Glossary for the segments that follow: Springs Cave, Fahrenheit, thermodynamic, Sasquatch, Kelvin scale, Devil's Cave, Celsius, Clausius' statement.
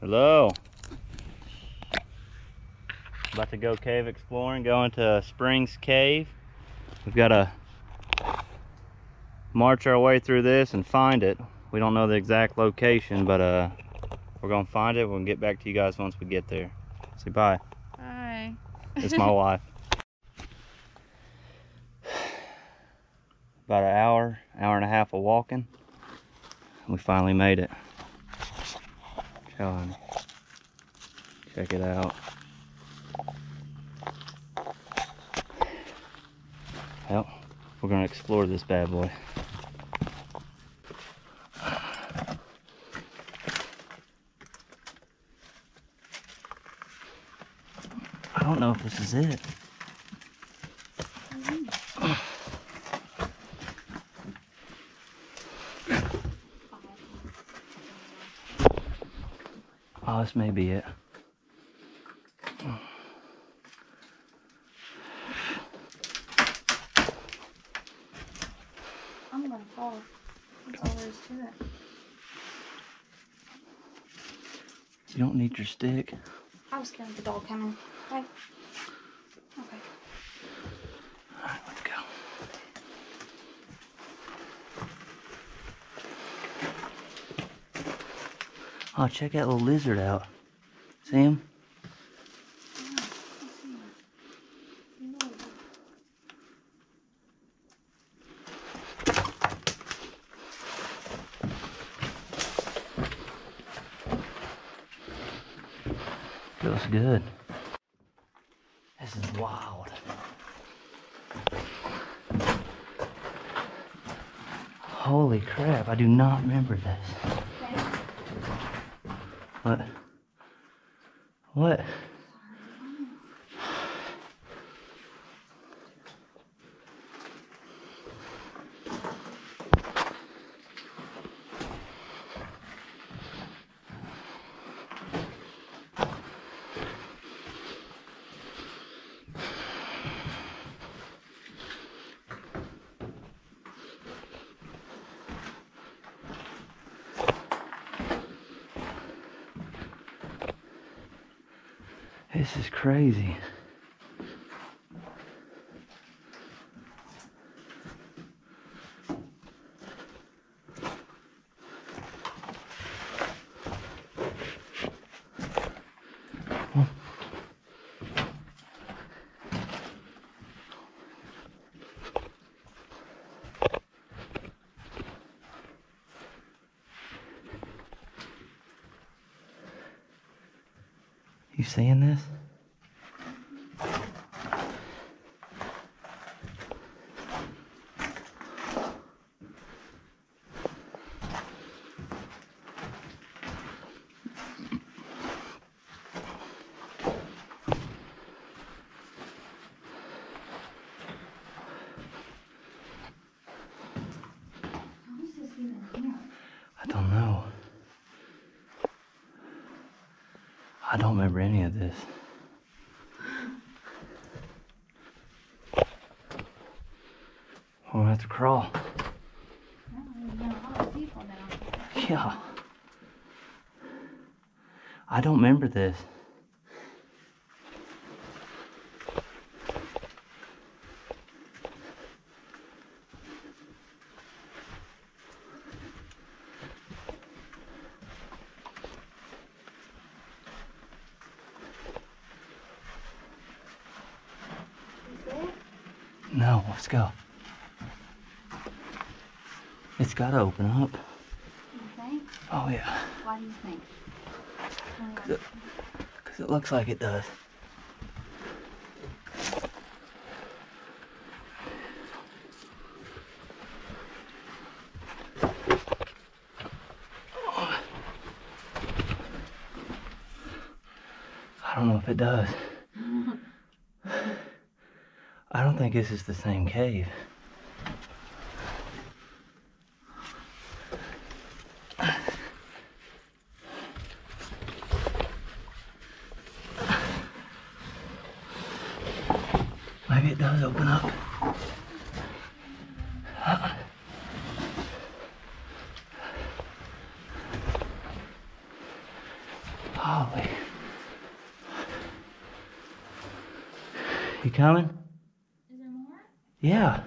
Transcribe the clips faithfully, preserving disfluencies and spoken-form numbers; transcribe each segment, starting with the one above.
Hello. About to go cave exploring, going to Springs Cave. We've got to march our way through this and find it. We don't know the exact location, but uh, we're going to find it. We'll get back to you guys once we get there. Say bye. Bye. It's my wife. About an hour, hour and a half of walking. We finally made it. John, check it out. Well, we're gonna explore this bad boy. I don't know if this is it. Oh, this may be it. I'm gonna fall. That's all there is to it. You don't need your stick. I was scared of the dog coming. Okay. Okay. Alright, let's go. Oh, check that little lizard out. See him? Yeah, I see him. No. Feels good. This is wild. Holy crap, I do not remember this. What? What? This is crazy. Huh. You seeing this? I don't know. I don't remember any of this. We'll have to crawl. Yeah. I don't remember this. No, let's go. It's gotta open up. You think? Oh yeah. Why do you think? Because it, because it looks like it does. Oh. I don't know if it does. I don't think this is the same cave. Maybe it does open up. Uh-uh. Golly. You counting? Is there more? Yeah.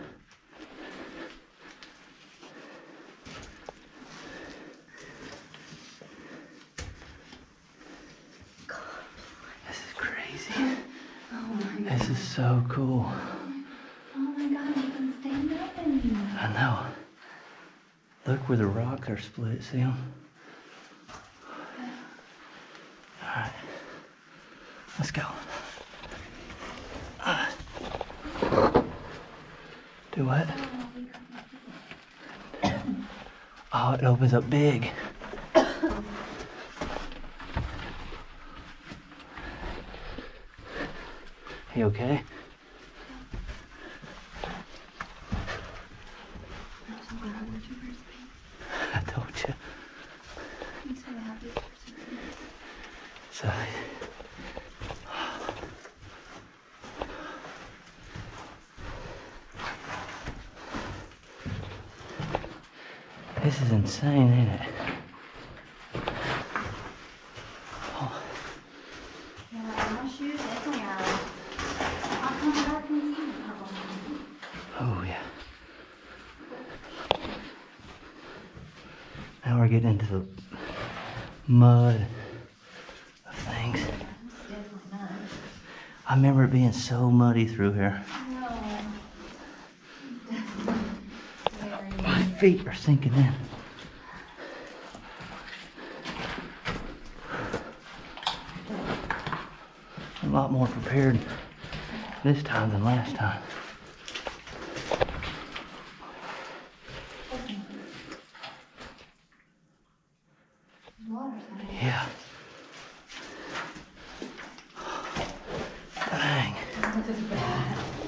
God. This is crazy. Oh my God. This is so cool. Oh my God, you can stand up anymore. I know. Look where the rocks are split, see them? Alright. Let's go. Uh, do what? Oh, it opens up big. You okay? I told you. So, this is insane, ain't it? Oh. Oh yeah. Now we're getting into the mud. I remember it being so muddy through here. No. My feet are sinking in. I'm a lot more prepared this time than last time.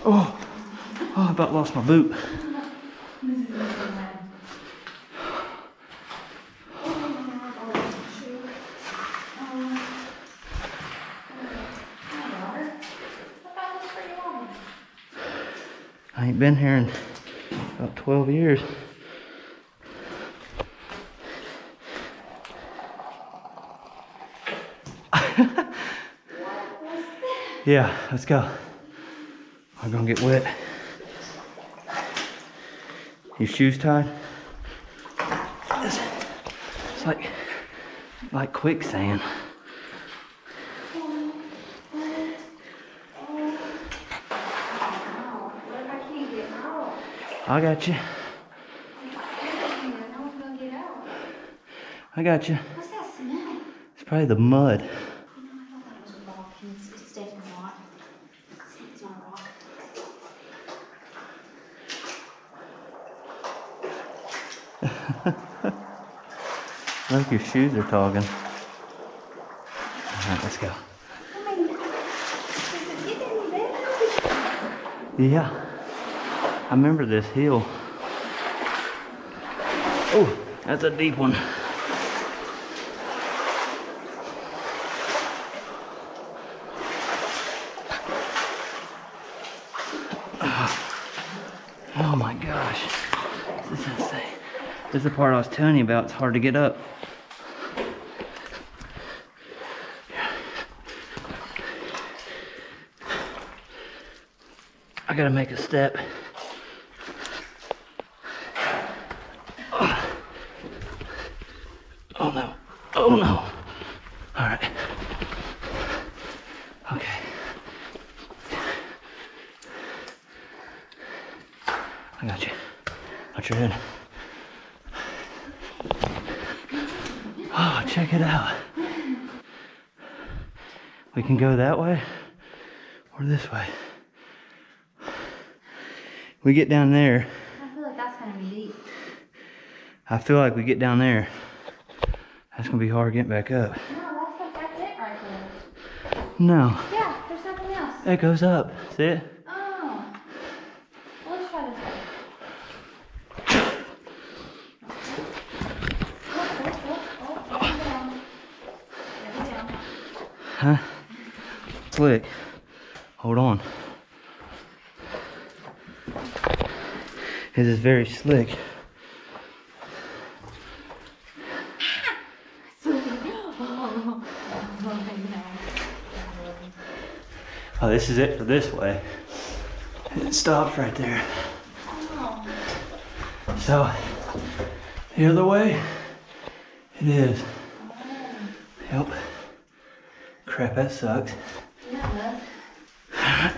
Oh, oh, I about lost my boot. I ain't been here in about twelve years. Yeah, let's go. I'm gonna get wet. Your shoes tied? It's, it's like, like quicksand. I got you. I got you. What's that smell? It's probably the mud. Look, your shoes are talking. Alright, let's go. Yeah. I remember this hill. Oh, that's a deep one. Oh my gosh. This is insane. This is the part I was telling you about. It's hard to get up. I gotta make a step. Oh, oh no. Oh no. All right. Okay. I got you. Watch your head. Oh, check it out. We can go that way or this way. We get down there. I feel like that's gonna be deep. I feel like we get down there. That's gonna be hard getting back up. No, that's, that's it right there. No. Yeah, there's nothing else. It goes up. See it? Oh. Well, let's try this way. Huh? Slick. Hold on. This is very slick. Oh, this is it for this way. It stops right there. So, the other way, it is. Yep. Crap, that sucks. Yeah. Alright.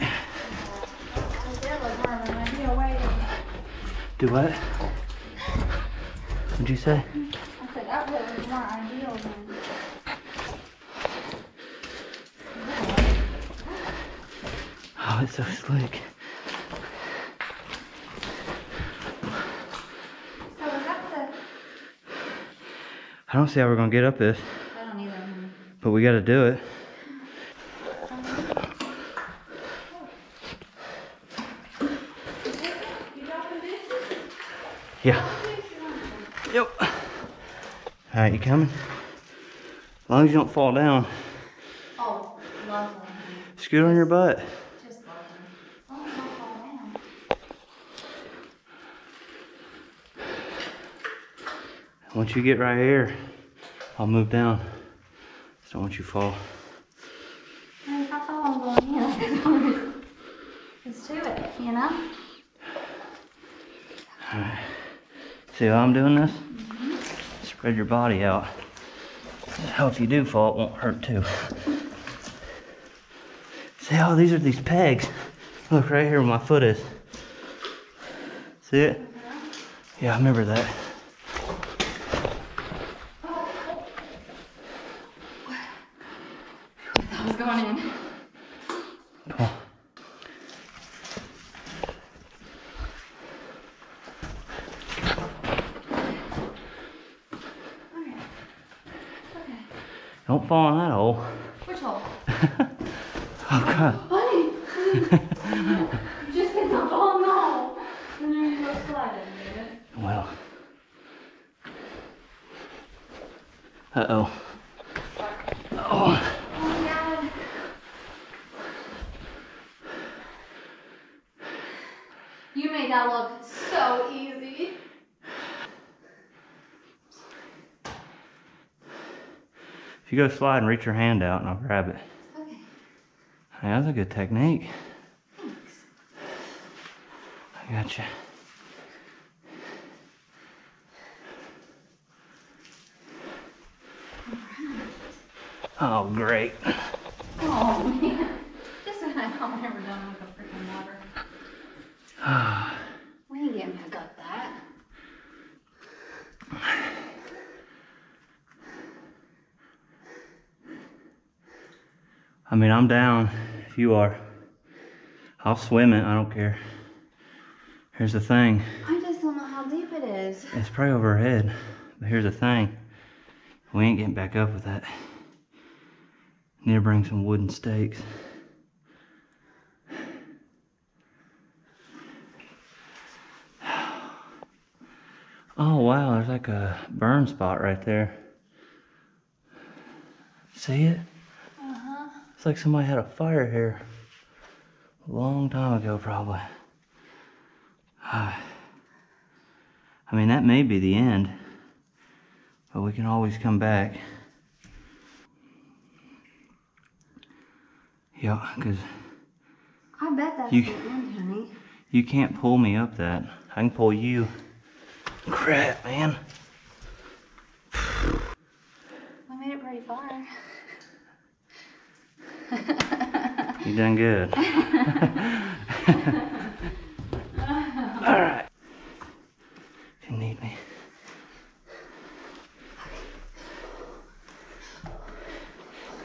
Do what? What'd you say? I said that was more ideal than oh, it's so slick. So is that the I don't see how we're gonna get up this. I don't either. But we gotta do it. Yeah. Yep. Alright, you coming? As long as you don't fall down. Oh, lovely. Scoot on your butt. Just lovely. As long as you don't fall down. Once you get right here, I'll move down. Just don't want you to fall. If I fall, I'm going in. Let's do it, you know? Alright. See how I'm doing this? Mm-hmm. Spread your body out. How if you do fall, it won't hurt too. See how oh, these are these pegs. Look right here where my foot is. See it? Mm-hmm. Yeah, I remember that. Oh. I thought I was going in. Come on. Don't fall in that hole. Which hole? Oh god. Honey! You just did not fall in the hole. And then you go slide in it. Well. Uh oh. Oh. Oh my god. You made that look so easy. If you go slide and reach your hand out and I'll grab it. Okay. That was a good technique. Thanks. I gotcha. All right. Oh, great. Oh, man. Just when I thought we were done with the freaking water. We ain't getting back up that. I mean, I'm down if you are. I'll swim it, I don't care. Here's the thing. I just don't know how deep it is. It's probably over her head. But here's the thing. We ain't getting back up with that. Need to bring some wooden stakes. Oh wow, there's like a burn spot right there. See it? It's like somebody had a fire here a long time ago, probably. I mean, that may be the end, but we can always come back. Yeah, because I bet that's you, the end, honey. You can't pull me up that. I can pull you. Crap, man. We made it pretty far. You done good. Alright. If you need me.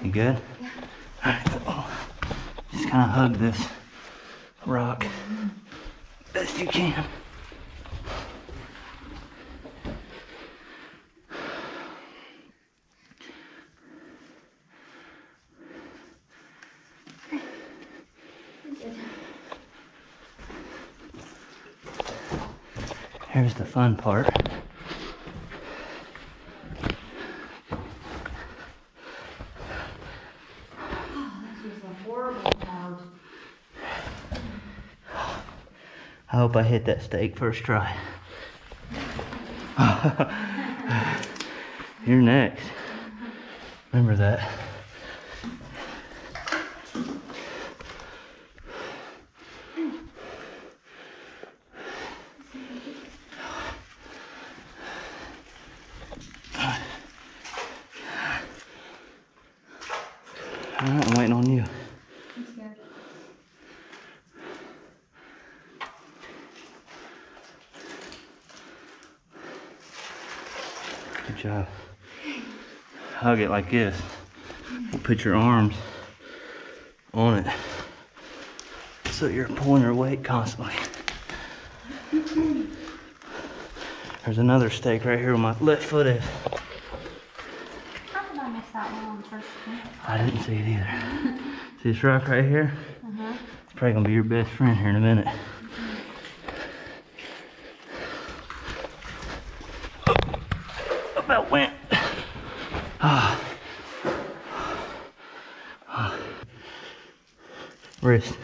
You good? Yeah. Alright, oh, just kind of hug this rock best you can. Here's the fun part. Oh, this is a horrible part. I hope I hit that stake first try. You're next. Remember that. Alright, I'm waiting on you. I'm scared. Good job. Hug it like this. Put your arms on it so you're pulling your weight constantly. There's another stake right here where my left foot is. How did I miss that one on first time? I didn't see it either. See this rock right here? Uh-huh. It's probably gonna be your best friend here in a minute. Mm-hmm. Oh, about went. Ah. Ah. Wrist.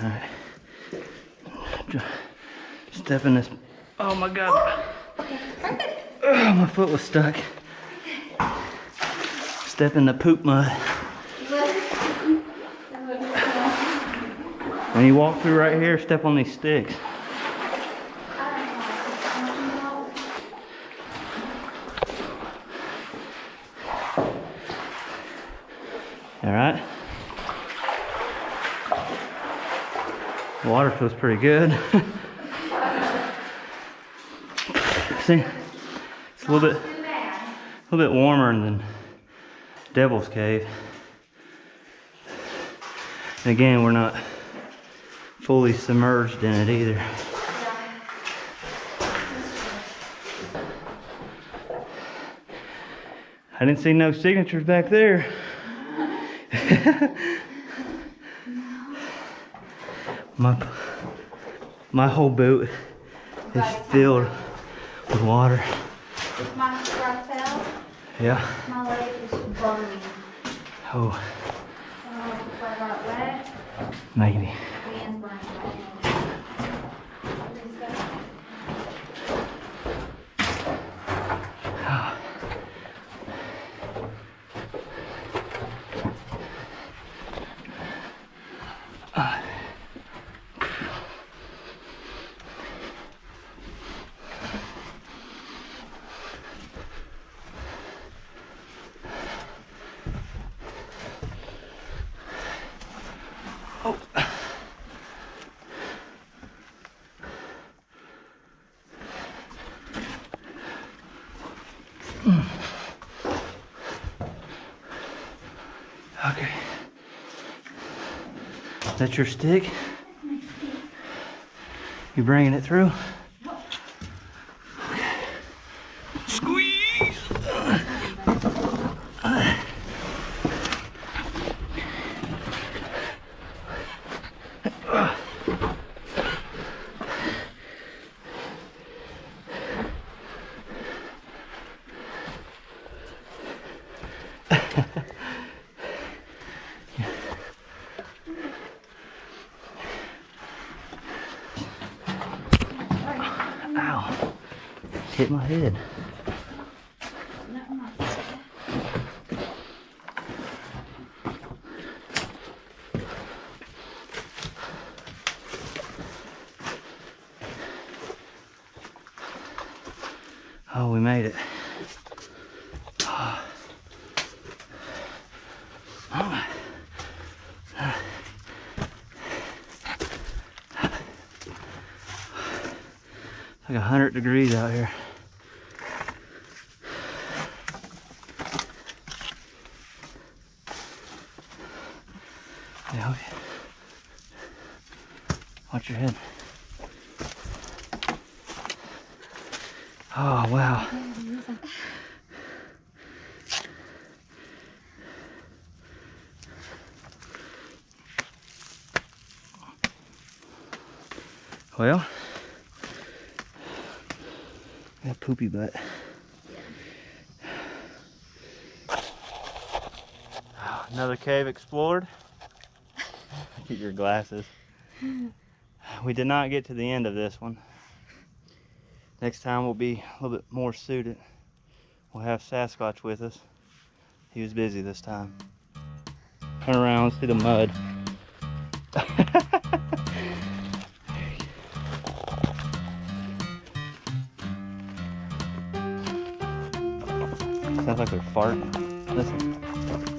Alright. Step in this. Oh my god. Okay, perfect. Oh, my foot was stuck. Step in the poop mud. When you walk through right here, step on these sticks. Alright. Water feels pretty good. See, it's a little bit, a little bit warmer than Devil's Cave. And again, we're not fully submerged in it either. I didn't see no signatures back there. My, my whole boot is filled with water. If my strap fell, yeah. My leg is burning. Oh. I don't know if I got wet. Maybe. Oh. Mm. Okay. Is that your stick? You bringing it through? Ow. Hit my head. Oh, we made it. Oh. Oh. Like a hundred degrees out here. Yeah, okay. Watch your head. Oh, wow. Well. That poopy butt. Yeah. Another cave explored. Get your glasses. We did not get to the end of this one. Next time we'll be a little bit more suited. We'll have Sasquatch with us. He was busy this time. Turn around, see the mud. Sounds like they're farting. Listen.